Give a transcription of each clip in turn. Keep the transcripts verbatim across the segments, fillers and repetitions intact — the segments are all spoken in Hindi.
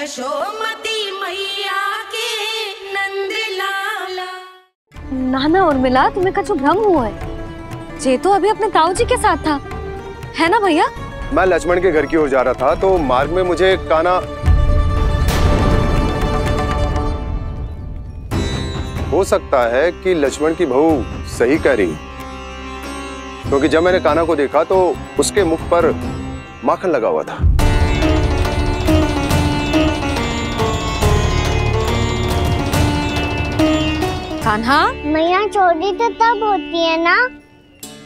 यशोमती मैया के नंदलाला। नाना उर्मिला, तुम्हें कुछ भ्रम हुआ है। जे तो अभी अपने ताऊ जी के साथ था, है ना भैया? मैं लक्ष्मण के घर की ओर जा रहा था तो मार्ग में मुझे कान्हा, हो सकता है कि लक्ष्मण की बहू सही कह रही, क्योंकि जब मैंने कान्हा को देखा तो उसके मुख पर माखन लगा हुआ था। कान्हा, मैया चोरी तो तब होती है ना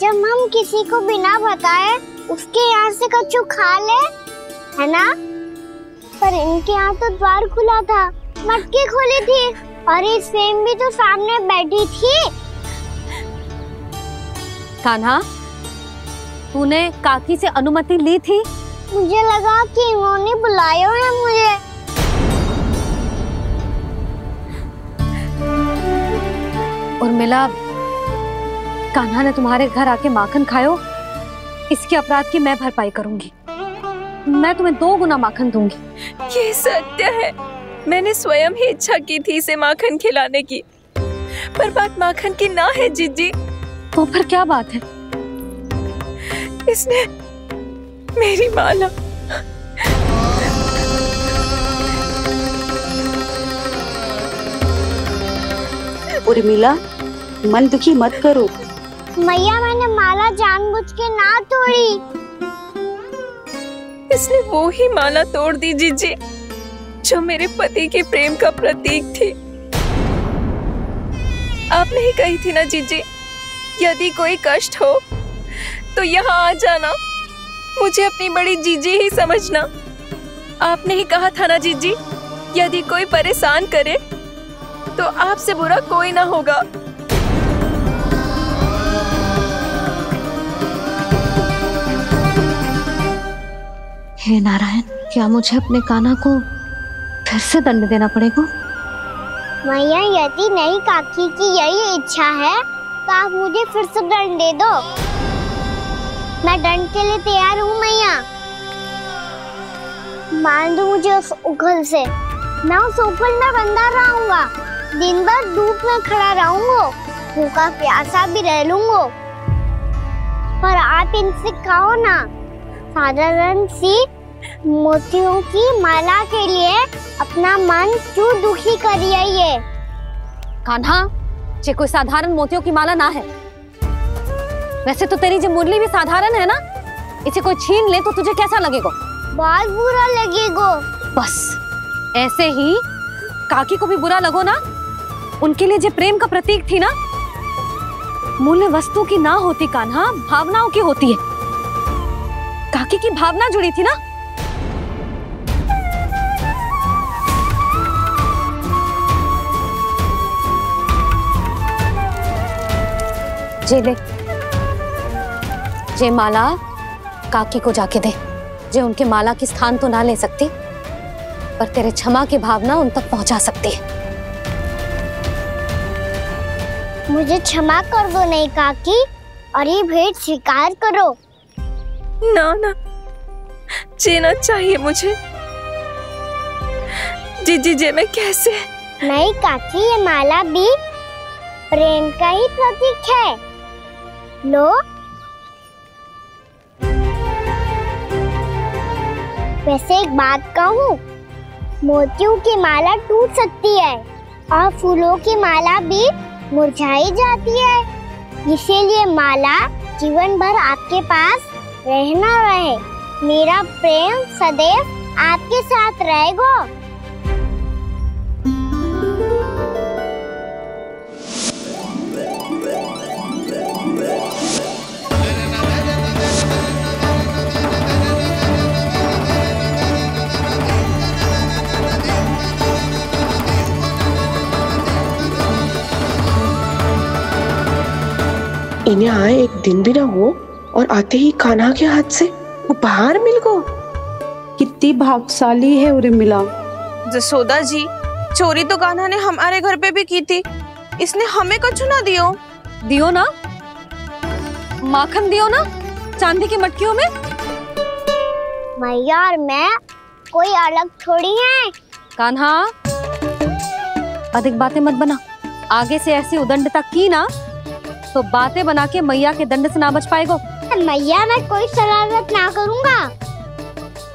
जब हम किसी को बिना बताए उसके यहाँ से कुछ खा ले, है ना? पर इनके यहाँ तो द्वार खुला था, मटकी खोली थी और इस फेम भी तो सामने बैठी थी। कान्हा, तूने काकी से अनुमति ली थी? मुझे लगा कि इन्होंने बुलाया है मुझे। उर्मिला, कान्हा ने तुम्हारे घर आके माखन खायो, इसके अपराध की मैं भरपाई करूंगी। मैं तुम्हें दो गुना माखन दूंगी। ये सत्य है, मैंने स्वयं ही इच्छा की थी इसे माखन खिलाने की, पर बात माखन की ना है जीजी। तो पर क्या बात है? इसने मेरी माला, उर्मिला, मन दुखी मत करो। मैया, मैंने माला जानबूझ के ना तोड़ी। इसने वो ही माला तोड़ दी जीजी जो मेरे पति के प्रेम का प्रतीक थी। आपने ही कही थी ना जीजी, यदि कोई कष्ट हो तो यहाँ आ जाना, मुझे अपनी बड़ी जीजी ही समझना। आपने ही कहा था ना जीजी, यदि कोई परेशान करे तो आपसे बुरा कोई ना होगा। हे नारायण, क्या मुझे अपने कान्हा को फिर से दंड देना पड़ेगा? मैया, यदि नहीं काकी की यही इच्छा है तो आप मुझे फिर से दंड दे दो, मैं दंड के लिए तैयार हूँ। मैया, मान दो मुझे उस उखल से, मैं उस उखल में बंधा रहूंगा, दिन भर धूप में खड़ा रहूंगा, भूखा प्यासा भी रह लूंगा, पर आप इनसे खाओ ना। साधारण सी मोतियों की माला के लिए अपना मन क्यों दुखी करिए? ये कान्हा, जे कोई साधारण मोतियों की माला ना है। वैसे तो तेरी जो मुरली भी साधारण है ना, इसे कोई छीन ले तो तुझे कैसा लगेगा? बहुत बुरा लगेगा। बस ऐसे ही काकी को भी बुरा लगो ना, उनके लिए जो प्रेम का प्रतीक थी ना, मूल्य वस्तु की ना होती कान्हा, भावनाओं की होती है। काकी की भावना जुड़ी थी ना। जे ले, जे माला काकी को जाके दे। जे उनके माला की स्थान तो ना ले सकती, पर तेरे क्षमा की भावना उन तक पहुंचा सकती है। मुझे क्षमा कर दो नहीं काकी, और ये भेंट स्वीकार करो। ना ना, जीना चाहिए मुझे। जी जी जे मैं कैसे? नहीं काकी, ये माला भी प्रेम का ही प्रतीक है। लो, वैसे एक बात कहूँ, मोतियों की माला टूट सकती है और फूलों की माला भी मुरझाई जाती है, इसीलिए माला जीवन भर आपके पास रहना रहे। मेरा प्रेम सदैव आपके साथ रहेगा। इन्हें आए एक दिन भी ना हो और आते ही कान्हा के हाथ से उपहार मिल गो। कितनी भाग्यशाली है उर्मिला। यशोदा जी, चोरी तो कान्हा ने हमारे घर पे भी की थी, इसने हमें कछु ना दियो। दियो ना, माखन दियो ना, चांदी की मटकियों में। मैया और मैं कोई अलग थोड़ी है। कान्हा, अधिक बातें मत बना। आगे से ऐसी उदंडता की ना तो बातें बना के मैया के दंड से ना बच पाएगा। मैया, मैं कोई शरारत ना करूँगा,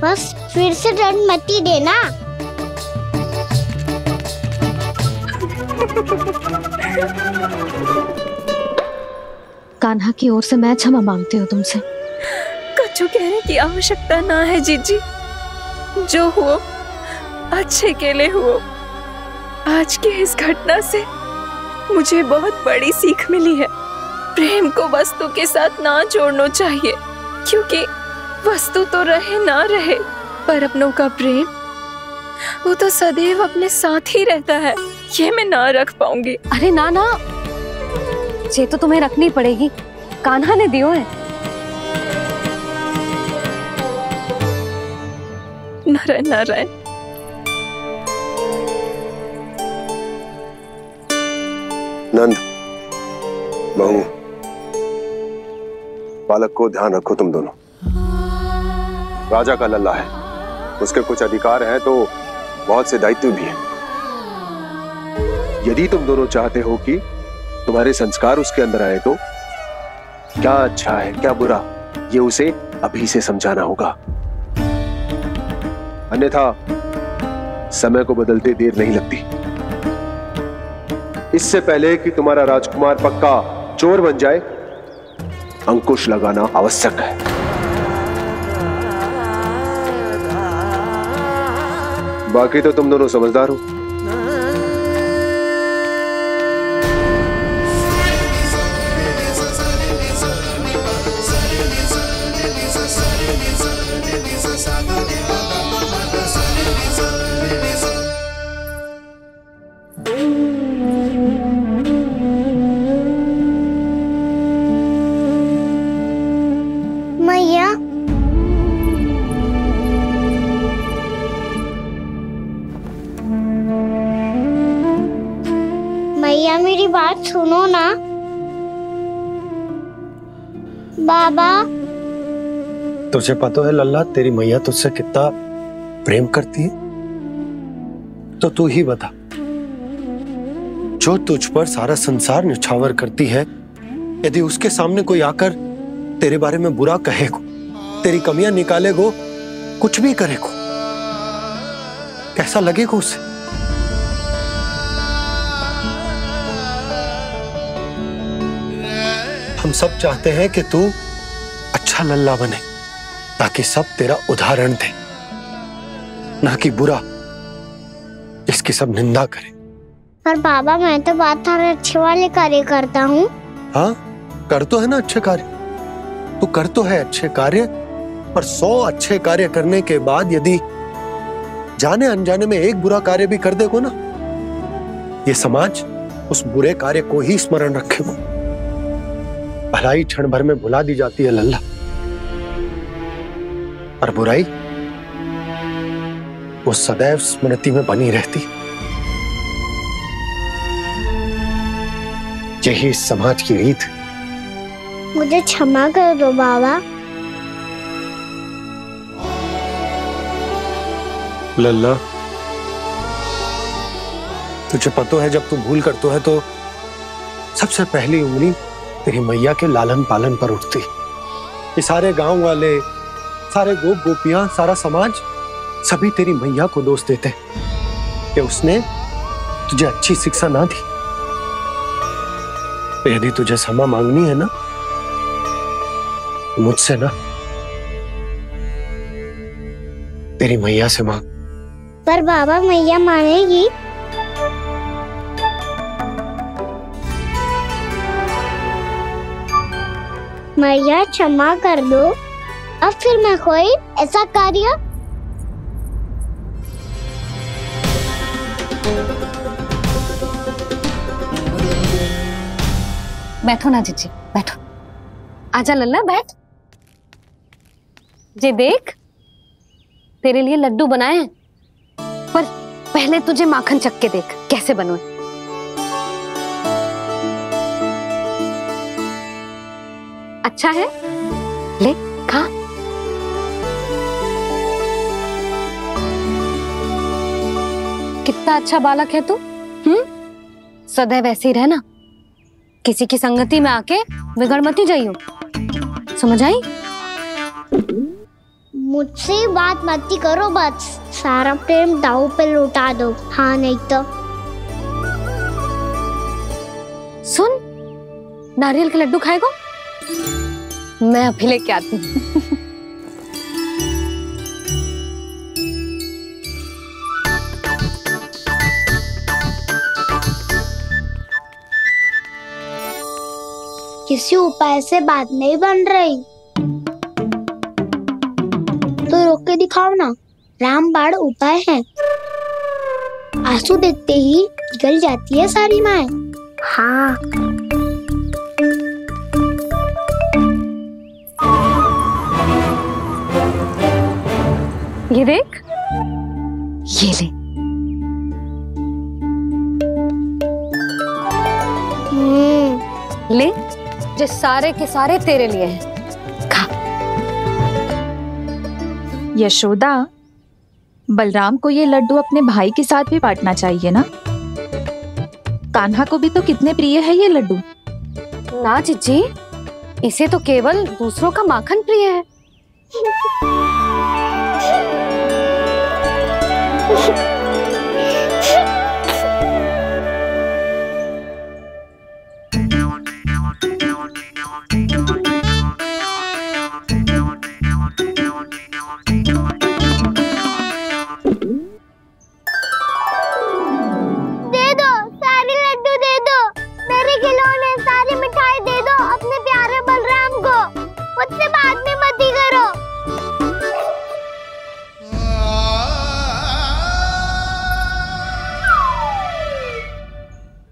बस फिर से दंड मत ही देना। कान्हा की ओर से मैं क्षमा मांगती हूँ तुमसे। कुछ कहने की आवश्यकता ना है जीजी, जो हुआ अच्छे के लिए हुआ। आज के इस घटना से मुझे बहुत बड़ी सीख मिली है। प्रेम को वस्तु के साथ ना जोड़ना चाहिए, क्योंकि वस्तु तो रहे ना रहे पर अपनों का प्रेम वो तो सदैव अपने साथ ही रहता है। ये मैं ना रख पाऊंगी। अरे ना ना, ये तो तुम्हें रखनी पड़ेगी, कान्हा ने दियो है। नारायण नारायण। नंद, बहू, बालक को ध्यान रखो तुम दोनों। राजा का लल्ला है, उसके कुछ अधिकार हैं तो बहुत से दायित्व भी हैं। यदि तुम दोनों चाहते हो कि तुम्हारे संस्कार उसके अंदर आए तो क्या अच्छा है क्या बुरा, ये उसे अभी से समझाना होगा, अन्यथा समय को बदलते देर नहीं लगती। इससे पहले कि तुम्हारा राजकुमार पक्का चोर बन जाए, अंकुश लगाना आवश्यक है। बाकी तो तुम दोनों समझदार हो। सुनो ना बाबा, तुझे पता है लल्ला तेरी मैया तुझसे कितना प्रेम करती है, तो तू ही बता, जो तुझ पर सारा संसार न्यौछावर करती है, यदि उसके सामने कोई आकर तेरे बारे में बुरा कहेगो, तेरी कमियां निकालेगो, कुछ भी करेगो, कैसा लगेगा उसे? हम सब चाहते हैं कि तू अच्छा लल्ला बने, ताकि सब तेरा उदाहरण दे, ना कि बुरा, इसकी सब निंदा करे। पर बाबा, मैं तो बात सारे अच्छे वाले कार्य करता हूँ। हाँ, कर तो है ना अच्छे कार्य, तू कर तो है अच्छे कार्य, पर सौ अच्छे कार्य करने के बाद यदि जाने अनजाने में एक बुरा कार्य भी कर देगो ना, ये समाज उस बुरे कार्य को ही स्मरण रखेगा। भलाई क्षण भर में भुला दी जाती है लल्ला, और बुराई वो सदैव स्मृति में बनी रहती। यही समाज की रीत। मुझे क्षमा कर दो बाबा। लल्ला, तुझे पता है जब तू भूल करता है तो सबसे पहली उंगली तेरी मैया के लालन पालन पर उठती। ये सारे गांव वाले, सारे गोप गोपियां, सारा समाज, सभी तेरी मैया को दोष देते कि उसने तुझे अच्छी शिक्षा ना दी। तो यदि तुझे क्षमा मांगनी है ना, मुझसे ना, तेरी मैया से मांग। पर बाबा, मैया मानेगी? मैया क्षमा कर दो, अब फिर मैं कोई ऐसा कार्य बैठो ना जीजी, बैठो। आजा लल्ला, बैठ। जे देख, तेरे लिए लड्डू बनाए हैं, पर पहले तुझे माखन चख के देख कैसे बनूं। अच्छा है, ले खा। कितना अच्छा बालक है तू। हम्म, सदैव ऐसे ही रहना, किसी की संगति में आके बिगड़ मत जाइयो, समझ आई? मुझसे बात मत करो, बस सारा प्रेम दाऊ पे लौटा दो। हाँ नहीं तो सुन, नारियल के लड्डू खाएगा? मैं अभी लेके आती हूँ। किसी उपाय से बात नहीं बन रही तो रोक के दिखाओ ना, रामबाण उपाय है। आंसू देखते ही गल जाती है सारी माँ। हाँ, ये देख, ये ले। हम्म, ले, जो सारे के सारे तेरे लिए हैं। यशोदा, बलराम को ये लड्डू अपने भाई के साथ भी बांटना चाहिए ना। कान्हा को भी तो कितने प्रिय है ये लड्डू। ना जीजी, इसे तो केवल दूसरों का माखन प्रिय है।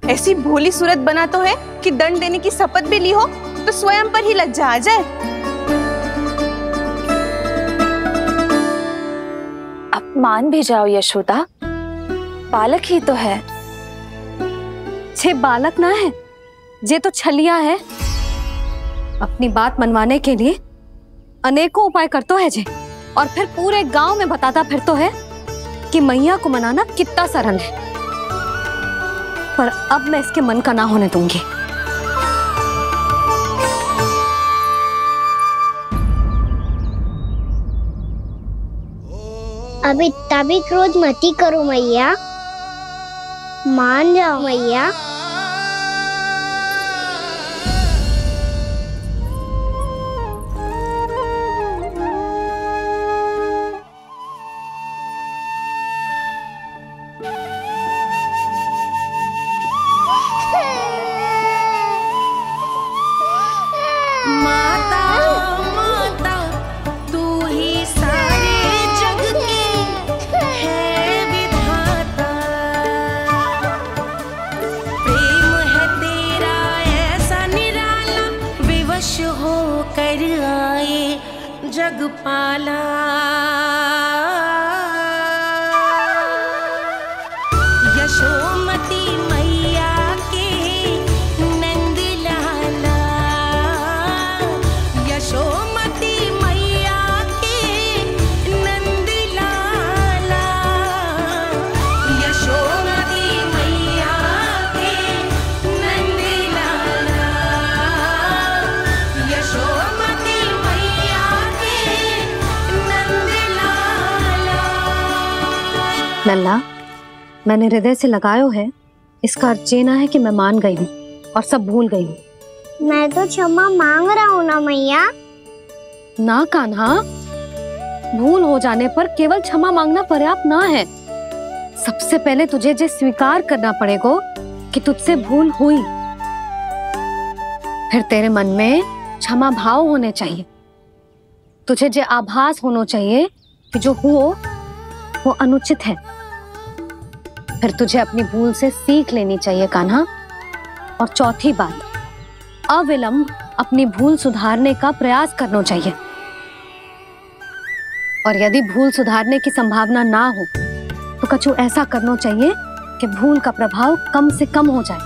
ऐसी भोली सूरत बना तो है कि दंड देने की शपथ भी ली हो तो स्वयं पर ही लज्जा आ जाए। अपमान भी जाओ यशोदा, बालक ही तो है। छे बालक ना है, जे तो छलिया है। अपनी बात मनवाने के लिए अनेकों उपाय करतो है जे, और फिर पूरे गांव में बताता फिरतो है कि मैया को मनाना कितना सरल है। पर अब मैं इसके मन का ना होने दूंगी। अब इतना भी क्रोध मती करो मैया, मान जाओ मैया। लल्ला, मैंने हृदय से लगायो है, इसका अर्थ ये ना है कि मैं मान गई हूँ और सब भूल गई हूँ। मैं तो क्षमा मांग रहा हूँ ना मैया। ना कान्हा, भूल हो जाने पर केवल क्षमा मांगना पर्याप्त ना है। सबसे पहले तुझे ये स्वीकार करना पड़ेगा कि तुझसे भूल हुई, फिर तेरे मन में क्षमा भाव होने चाहिए। तुझे ये आभास होना चाहिए कि जो हुआ वो अनुचित है। फिर तुझे अपनी भूल से सीख लेनी चाहिए कान्हा। और चौथी बात, अविलंब अपनी भूल सुधारने का प्रयास करना चाहिए। और यदि भूल सुधारने की संभावना ना हो तो कुछ ऐसा करना चाहिए कि भूल का प्रभाव कम से कम हो जाए।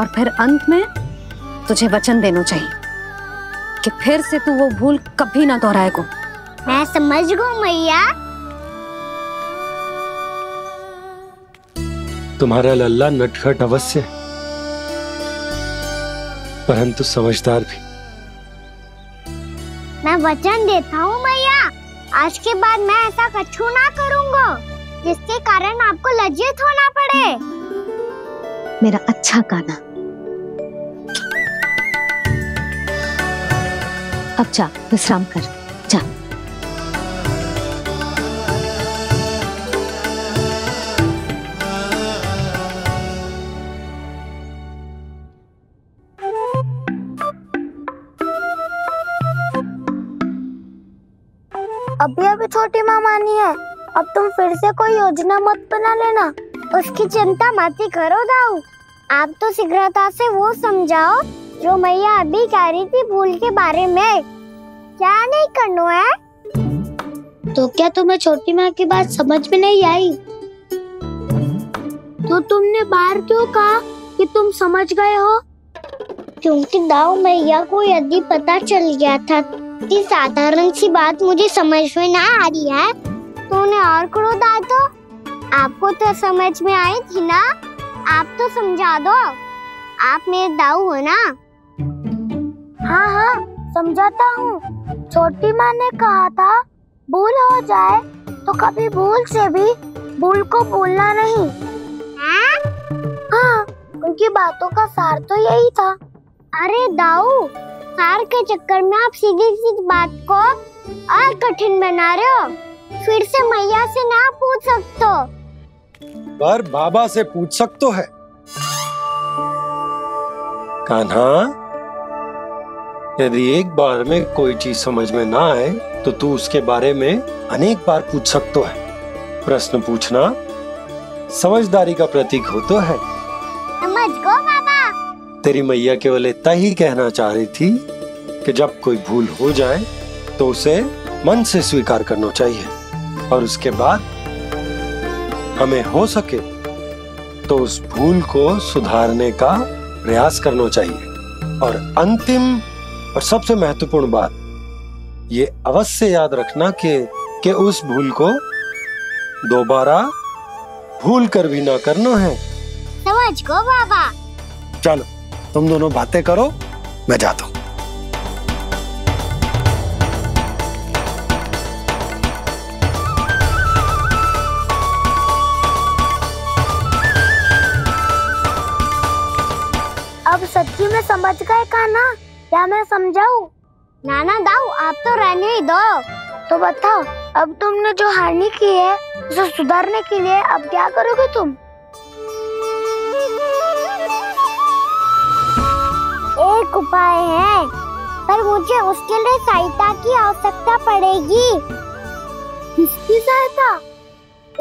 और फिर अंत में तुझे वचन देना चाहिए कि फिर से तू वो भूल कभी ना दोहराएगा। मैं समझ गई मैया। तुम्हारा लल्ला नटखट अवश्य परंतु समझदार भी। मैं वचन देता हूँ मैया, आज के बाद मैं ऐसा कुछ ना करूँगा जिसके कारण आपको लज्जित होना पड़े। मेरा अच्छा कान्हा, अब जा विश्राम कर जा। अभी अभी छोटी माँ मानी है, अब तुम फिर से कोई योजना मत बना लेना, उसकी चिंता मत ही करो दाऊ। आप तो शीघ्रता से वो समझाओ जो मैया अभी कह रही थी भूल के बारे में, क्या नहीं करना है। तो क्या तुम्हें छोटी माँ की बात समझ में नहीं आई? तो तुमने बाहर क्यों कहा कि तुम समझ गए हो? क्योंकि दाऊ मैया को यदि पता चल गया था इतनी साधारण सी बात मुझे समझ में ना आ रही है तो उन्हें और करो दाऊ। तो आपको तो समझ में आई थी ना, आप तो समझा दो, आप मेरे दाऊ हो ना। हाँ हाँ समझाता हूँ। छोटी माँ ने कहा था भूल हो जाए तो कभी भूल से भी भूल को भूलना नहीं। हाँ, उनकी बातों का सार तो यही था। अरे दाऊ, हार के चक्कर में आप सीधी सीधी बात को और कठिन बना रहे हो। फिर से मैया से ना पूछ सकते पर बाबा से पूछ सकते है। कान्हा, यदि एक बार में कोई चीज समझ में ना आए तो तू उसके बारे में अनेक बार पूछ सकते है। प्रश्न पूछना समझदारी का प्रतीक होता है। समझ गो बाबा। तेरी मैया केवल इतना ही कहना चाह रही थी कि जब कोई भूल हो जाए तो उसे मन से स्वीकार करना चाहिए और उसके बाद हमें हो सके तो उस भूल को सुधारने का प्रयास करना चाहिए। और अंतिम और सबसे महत्वपूर्ण बात ये अवश्य याद रखना कि कि उस भूल को दोबारा भूल कर भी ना करना है। समझ गो बाबा। चलो तुम दोनों बातें करो, मैं जाता हूँ। अब सच्ची में समझ गए कान्हा या मैं समझाऊं? नाना दाऊ, आप तो रहने ही दो। तो बताओ अब तुमने जो हानि की है उसे सुधारने के लिए अब क्या करोगे तुम? एक उपाय है पर मुझे उसके लिए सहायता की आवश्यकता पड़ेगी। किसकी सहायता?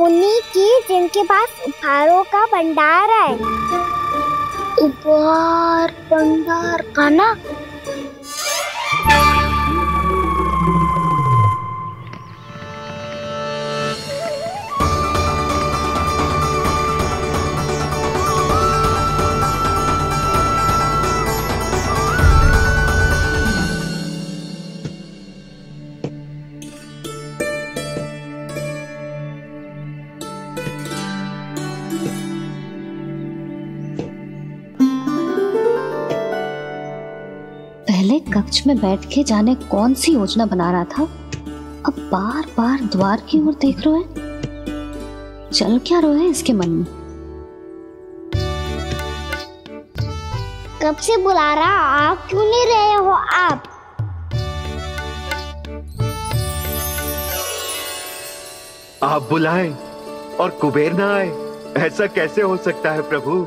उन्हीं की जिनके पास उपहारों का भंडार है। उपहार भंडार कान्हा? कक्ष में बैठ के जाने कौन सी योजना बना रहा था, अब बार बार द्वार की ओर देख रहा है। चल क्या रहा है इसके मन में? कब से बुला रहा, आप क्यों नहीं रहे हो? आप आप बुलाएं और कुबेर ना आए, ऐसा कैसे हो सकता है प्रभु?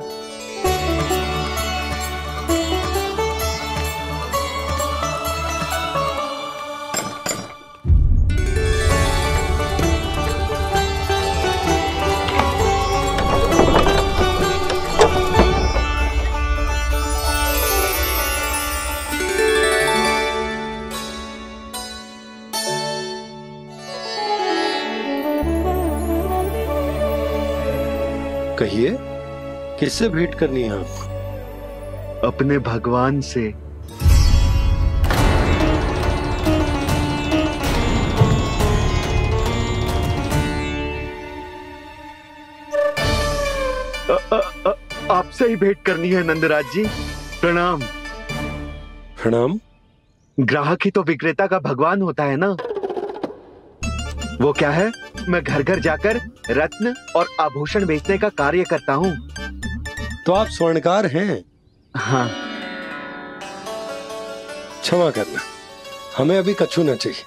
कहिए, किससे भेंट करनी है आपको? अपने भगवान से। आपसे ही भेंट करनी है नंदराज जी। प्रणाम। प्रणाम। ग्राहक ही तो विक्रेता का भगवान होता है ना। वो क्या है, मैं घर घर जाकर रत्न और आभूषण बेचने का कार्य करता हूँ। तो आप स्वर्णकार हैं? हाँ। क्षमा करना, हमें अभी कछु ना चाहिए,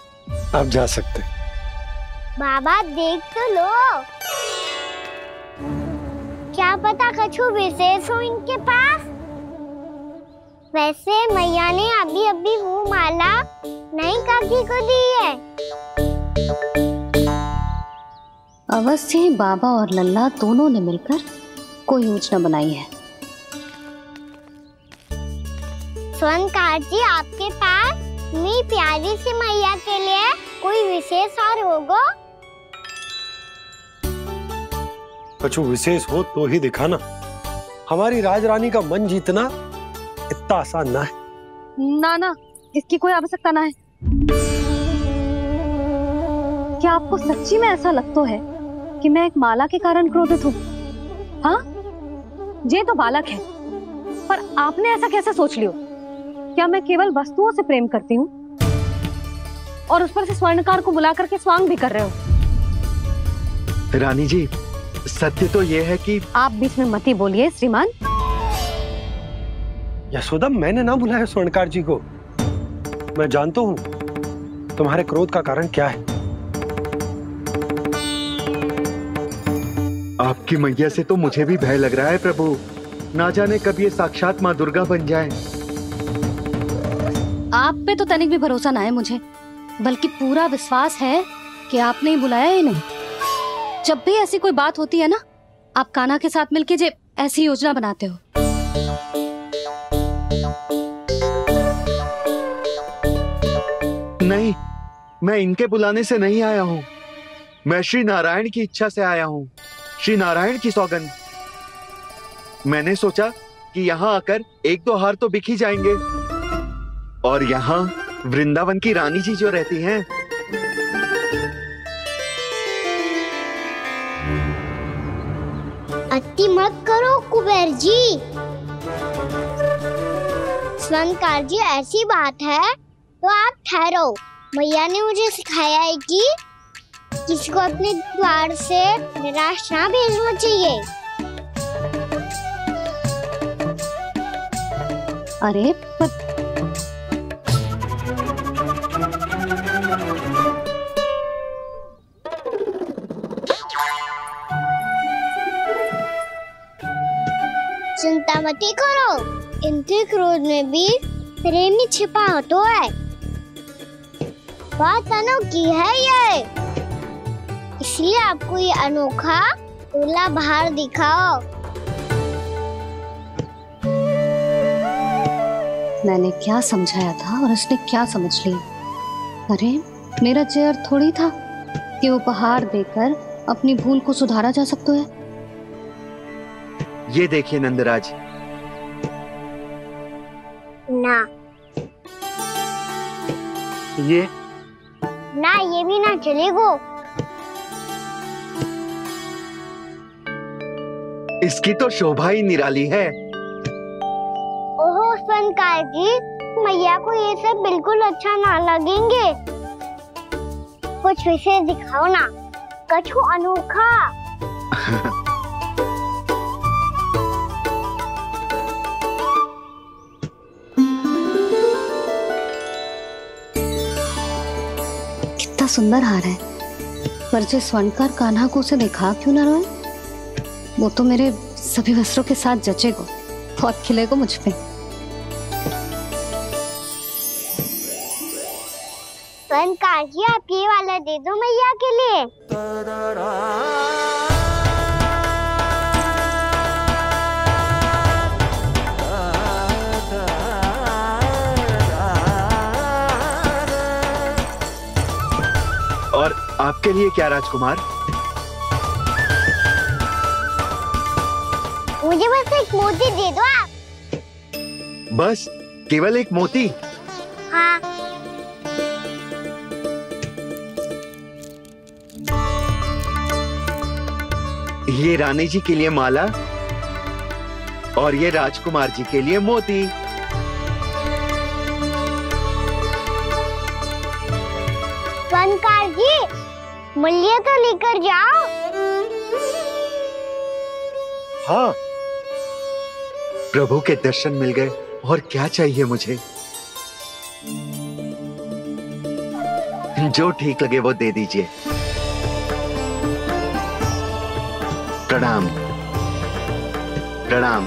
आप जा सकते। बाबा देख तो लो, क्या पता कछु विशेष हो इनके पास। वैसे मैया ने अभी अभी वो माला नई काकी को दी है। अवश्य बाबा और लल्ला दोनों ने मिलकर कोई योजना बनाई है। स्वर्णकार जी, आपके पास मेरी प्यारी सी मैया के लिए कोई विशेष और होगो? कुछ विशेष हो तो ही दिखाना, हमारी राजरानी का मन जीतना इतना आसान ना है। ना ना, इसकी कोई आवश्यकता ना है। क्या आपको सच्ची में ऐसा लगता है कि मैं एक माला के कारण क्रोधित हूँ? हाँ, ये तो बालक है, पर आपने ऐसा कैसे सोच लियो? क्या मैं केवल वस्तुओं से प्रेम करती हूँ? और उस पर से स्वर्णकार को बुला करके स्वांग भी कर रहे हो। रानी जी, सत्य तो ये है कि आप बीच में मत ही बोलिए श्रीमान। यशोदा, मैंने ना बुलाया स्वर्णकार जी को। मैं जानता हूँ तुम्हारे क्रोध का कारण क्या है। आपकी मैया से तो मुझे भी भय लग रहा है प्रभु। ना जाने कब ये साक्षात माँ दुर्गा बन जाए। आप पे तो तनिक भी भरोसा ना है मुझे, बल्कि पूरा विश्वास है कि आपने ही बुलाया है इन्हें। जब भी ऐसी कोई बात होती है ना, आप कान्हा के साथ मिलके जे ऐसी योजना बनाते हो। नहीं, मैं इनके बुलाने से नहीं आया हूँ। मैं श्री नारायण की इच्छा से आया हूँ, श्री नारायण की सौगंध। मैंने सोचा कि यहाँ आकर एक दो हार तो बिक ही जाएंगे। और यहाँ वृंदावन की रानी जी जो रहती हैं, अति मत करो कुबेर जी। स्वर्णकार जी, ऐसी बात है तो आप ठहरो। मैया ने मुझे सिखाया है कि किसी को अपने द्वार से निराश ना भेजना चाहिए। अरे पर... चिंता मत करो, इनके क्रोध में भी प्रेम ही छिपा होता है। बात अनोखी है ये, इसलिए आपको ये अनोखा गोला बाहर दिखाओ। मैंने क्या समझाया था और उसने क्या समझ लिया। अरे मेरा चेयर थोड़ी था कि उपहार देकर अपनी भूल को सुधारा जा सकता है। ये देखिए नंदराज। ना ये ना ये भी ना चलेगा। इसकी तो शोभा ही निराली है। ओहो स्वर्णकार जी, मैया को ये सब बिल्कुल अच्छा ना लगेंगे। कुछ विशेष दिखाओ ना, कछु अनोखा। सुंदर हार है, पर जो स्वर्णकार कान्हा को उसे दिखा क्यों ना रोए? वो तो मेरे सभी वस्त्रों के साथ जचेगा और खिलेगा मुझ पे। स्वर्णकार जी, आप ये वाला दे दो मैया के लिए। और आपके लिए क्या राजकुमार? मुझे बस एक मोती दे दो आप। बस केवल एक मोती? हाँ। ये रानी जी के लिए माला और ये राजकुमार जी के लिए मोती। बनकार जी, मूल्य तो लेकर जाओ। हाँ, प्रभु के दर्शन मिल गए और क्या चाहिए मुझे। जो ठीक लगे वो दे दीजिए। प्रणाम प्रणाम।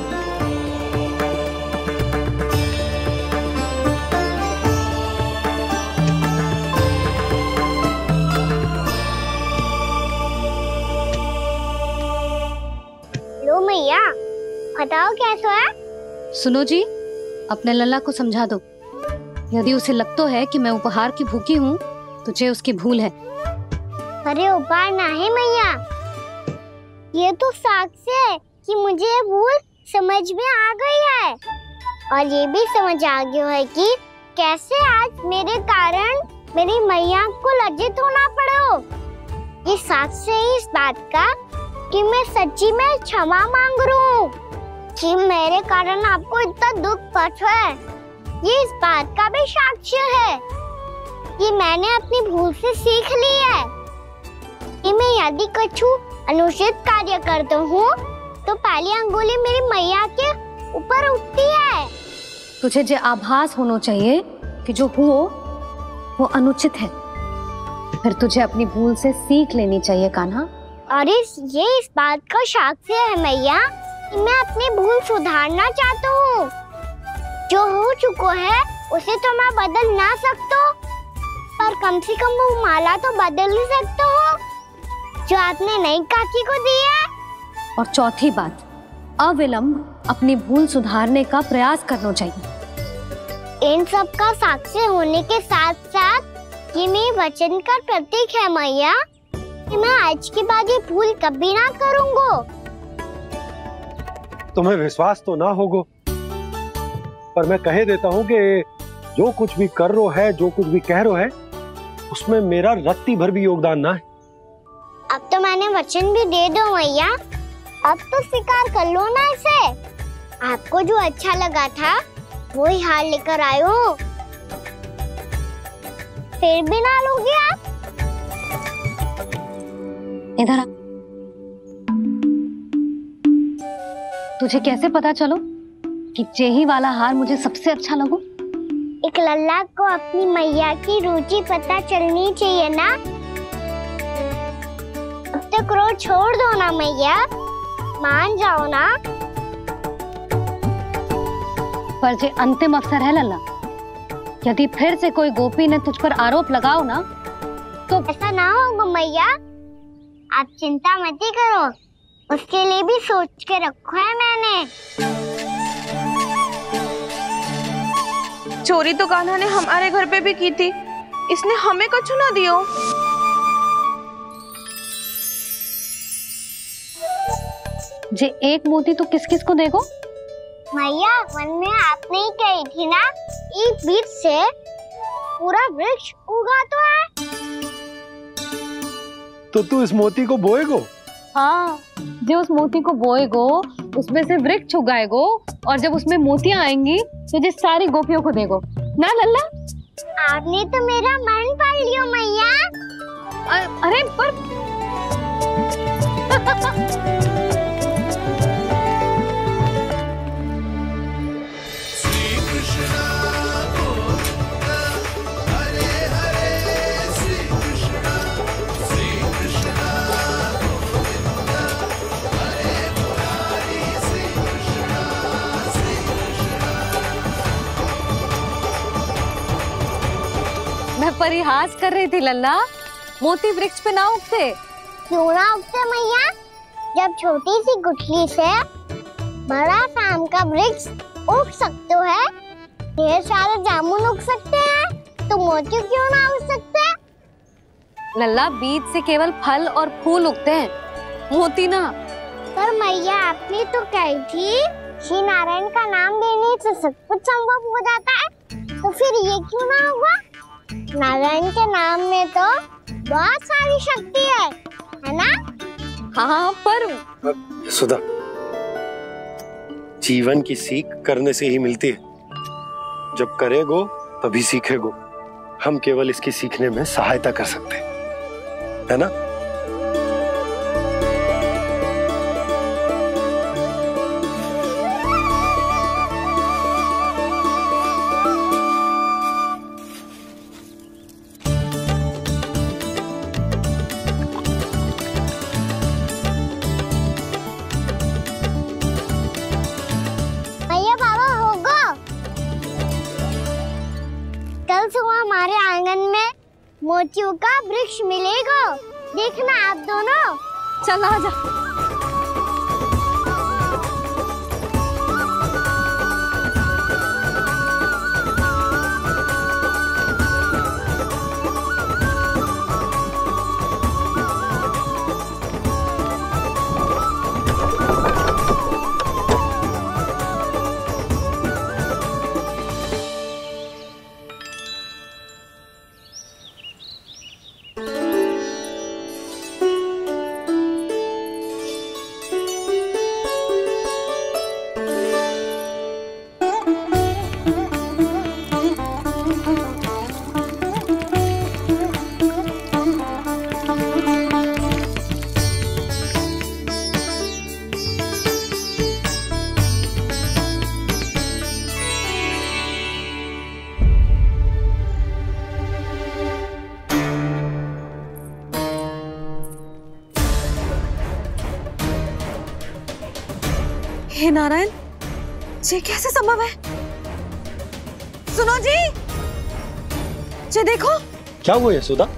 लो मैया, बताओ कैसा है? सुनो जी, अपने लल्ला को समझा दो। यदि उसे लगता है कि मैं उपहार की भूखी हूँ तो ये उसकी भूल है। अरे उपहार ना है मैया, ये तो साक्ष्य है कि मुझे भूल समझ में आ गई है और ये भी समझ आ गया है कि कैसे आज मेरे कारण मेरी मैया को लज्जित होना पड़ो। ये साक्ष्य है इस बात का कि मैं सच्ची में क्षमा मांग रही हूँ कि मेरे कारण आपको इतना दुख पहुँचा है। ये इस बात का भी साक्ष्य है कि मैंने अपनी भूल से सीख ली है कि मैं यदि कुछ अनुचित कार्य करता हूँ तो पहली अंगुली मेरी मैया के ऊपर उठती है। तुझे जो आभास होना चाहिए कि जो हुआ वो अनुचित है, फिर तुझे अपनी भूल से सीख लेनी चाहिए कान्हा। और इस ये इस बात का साक्ष्य है मैया कि मैं अपनी भूल सुधारना चाहता हूँ। जो हो चुका है उसे तो मैं बदल ना सकता, पर कम से कम वो माला तो बदल सकता हूँ जो आपने नई काकी को दी है। और चौथी बात, अविलंब अपनी भूल सुधारने का प्रयास करना चाहिए। इन सब का साक्ष्य होने के साथ साथ ये मेरे वचन का प्रतीक है मैया कि मैं आज के बाद ये भूल कभी ना करूँगा। तुम्हें विश्वास तो ना होगा, पर मैं कह देता हूँ कि जो कुछ भी कर रो है, जो कुछ भी कह रो है, उसमें मेरा रत्ती भर भी योगदान ना है। अब तो मैंने वचन भी दे दो मैया, अब तो स्वीकार कर लो ना इसे। आपको जो अच्छा लगा था वो ही हार लेकर आए हो, फिर भी ना लोगे आप? इधर आ। तुझे कैसे पता चलो कि यही वाला हार मुझे सबसे अच्छा लगो? एक लल्ला को अपनी मैया की रुचि पता चलनी चाहिए ना। क्रोध छोड़ दो ना मैया, मान जाओ ना। पर जे अंतिम अवसर है लल्ला, यदि फिर से कोई गोपी ने तुझ पर आरोप लगाओ ना तो ऐसा ना होगा मैया, आप चिंता मत करो, उसके लिए भी सोच के रखा है मैंने। चोरी तो कान्हा ने हमारे घर पे भी की थी, इसने हमें कुछ ना दियो। जे एक मोती तो किस किस को देखो? मैया, वन में आपने ही कही थी ना, एक बीज से पूरा वृक्ष उगा तो है। तो तू इस मोती को बोएगो? हाँ, जो उस मोती को बोएगो उसमें से वृक्ष उगाएगो और जब उसमें मोतियाँ आएंगी तो जिस सारी गोपियों को देगो ना लल्ला। आपने तो मेरा मन पढ़ लियो मैया। अरे पर परिहास कर रही थी लल्ला, मोती वृक्ष पे ना उगते। क्यों ना उगते मैया, जब छोटी सी गुठली से बड़ा शाम का वृक्ष उग सकता है, ढेर सारे जामुन उग सकते हैं, तो मोती क्यों ना उग सकते? लल्ला, बीज से केवल फल और फूल उगते हैं, मोती ना। पर मैया आपने तो कही थी श्री नारायण का नाम देने से सब कुछ संभव हो जाता है, तो फिर ये क्यों ना होगा? नारायण के नाम में तो बहुत सारी शक्ति है, है ना? हाँ, पर सुधा जीवन की सीख करने से ही मिलती है। जब करेगो तभी सीखेगो। हम केवल इसकी सीखने में सहायता कर सकते हैं, है ना? मोचियों का वृक्ष मिलेगा, देखना आप दोनों। चल आ जा। नारायण, ये कैसे संभव है? सुनो जी, ये देखो। क्या हुआ यशोदा?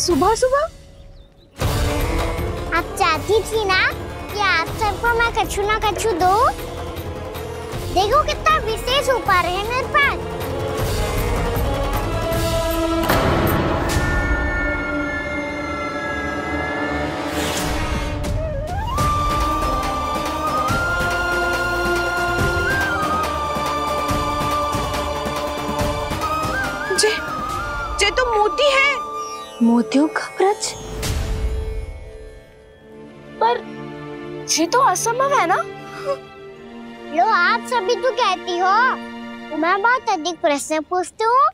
सुबह सुबह आप चाहती थी ना कि आप सबको मैं कछु ना कछु दो। देखो कितना विशेष हो पा रहे हैं मेरे पास। मोतियों का ब्रज, पर ये तो असंभव है ना? लो आप सभी तो कहती हो। मैं बहुत अधिक प्रश्न पूछती हूँ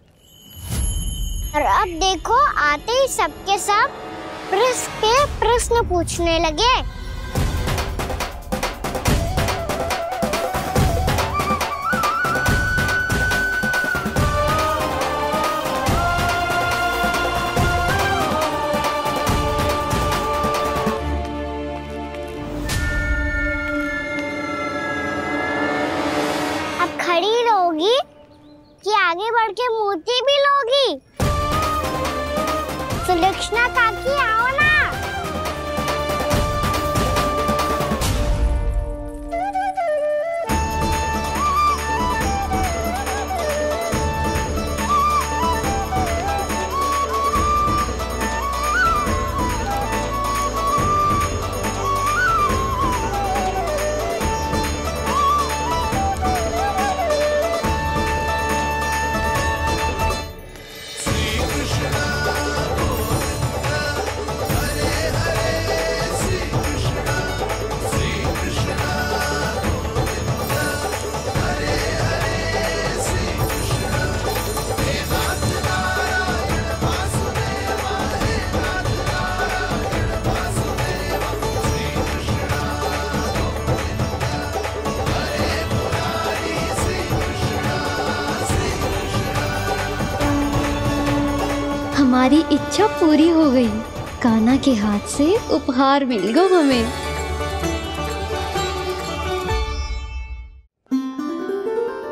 और अब देखो आते ही सबके सब प्रश्न पे प्रश्न पूछने लगे। हमारी इच्छा पूरी हो गई। कान्हा के हाथ से उपहार मिल गया हमें।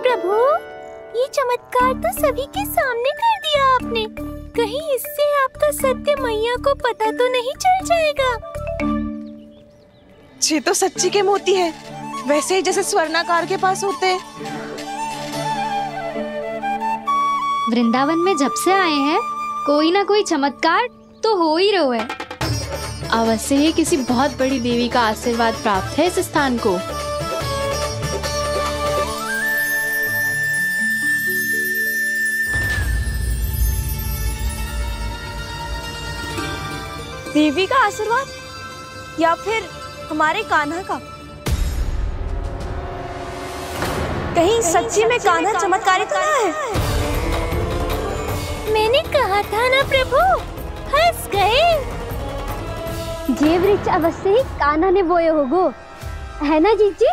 प्रभु, ये चमत्कार तो सभी के सामने कर दिया आपने। कहीं इससे आपका सत्य मैया को पता तो नहीं चल जाएगा? ये तो सच्ची के मोती है, वैसे ही जैसे स्वर्णाकार के पास होते। वृंदावन में जब से आए हैं कोई ना कोई चमत्कार तो हो ही रहो है। अवश्य ही किसी बहुत बड़ी देवी का आशीर्वाद प्राप्त है इस स्थान को। देवी का आशीर्वाद या फिर हमारे कान्हा का? कहीं सच्ची में कान्हा चमत्कारी तो नहीं है? मैंने कहा था ना प्रभु, हंस गए। ये वृक्ष अवश्य ही कान्हा ने बोए होगो, है ना जीजी?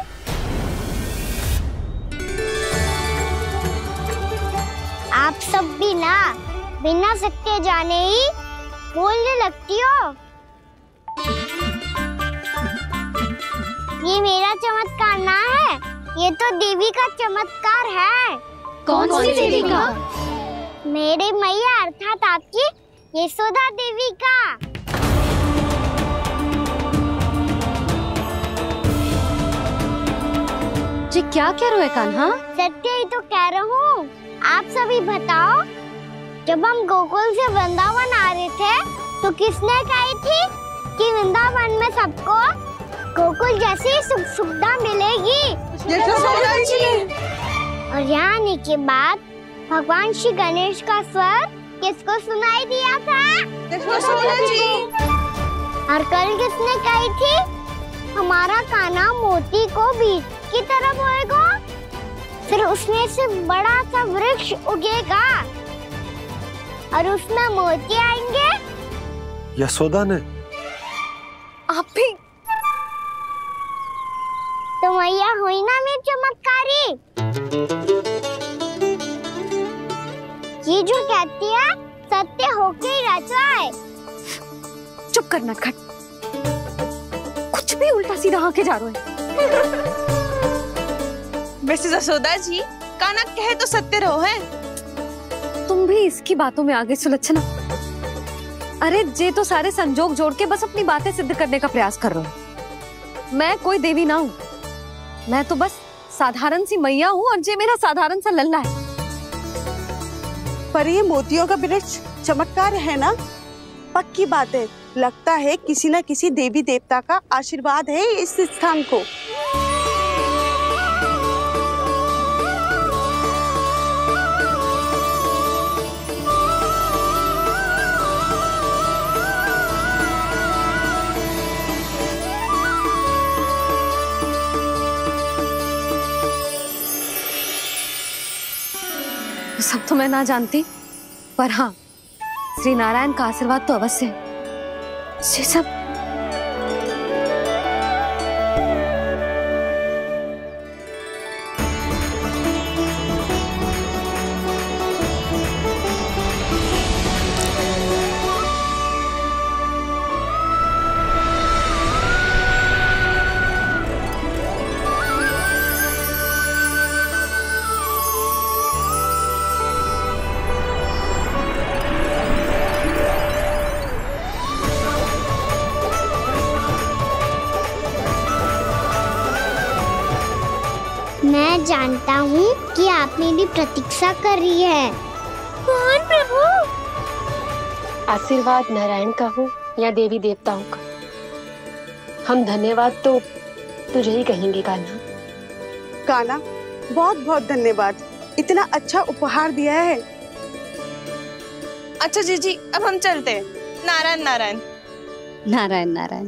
आप सब भी ना बिना सकते जाने ही बोलने लगती हो। ये मेरा चमत्कार ना है, ये तो देवी का चमत्कार है। कौन सी देवी का? मेरे मैया अर्थात आपकी यशोदा देवी का। जी क्या कह रहे हो कान्हा? सत्य ही तो कह रहा हूँ। आप सभी बताओ, जब हम गोकुल से वृंदावन आ रहे थे तो किसने कही थी कि वृंदावन में सबको गोकुल जैसी सुख सुविधा मिलेगी? और यहाँ आने के बाद भगवान श्री गणेश का स्वर किसको सुनाई दिया था? और कल किसने कही थी हमारा कान्हा मोती को बीच की तरफ बोएगा, फिर उसमें से बड़ा सा वृक्ष उगेगा और उसमें मोती आएंगे? यशोदा ने? आप भी? तो मैया हुई ना मेरी चमत्कारी। ये जो कहती है सत्य होके ही रहता है। चुप करना खट, कुछ भी उल्टा सीधा आके जा रहे हैं। वैसे यशोदा जी, कान्हा कहे तो सत्य रहो है। तुम भी इसकी बातों में आगे सुलझना। अरे जे तो सारे संजोग जोड़ के बस अपनी बातें सिद्ध करने का प्रयास कर रहा हूँ। मैं कोई देवी ना हूँ, मैं तो बस साधारण सी मैया हूँ और जे मेरा साधारण सा लल्ला है। पर ये मोतियों का वृक्ष चमत्कार है ना, पक्की बात है। लगता है किसी ना किसी देवी देवता का आशीर्वाद है इस स्थान को। सब तो मैं ना जानती, पर हाँ श्री नारायण का आशीर्वाद तो अवश्य है। ये सब जानता हूँ कि आप मेरी प्रतीक्षा कर रही है। कौन प्रभु? आशीर्वाद नारायण का हो या देवी देवताओं का, हम धन्यवाद तो तुझे ही कहेंगे कान्हा। कान्हा, बहुत बहुत धन्यवाद, इतना अच्छा उपहार दिया है। अच्छा जीजी, अब हम चलते हैं। नारायण नारायण नारायण नारायण।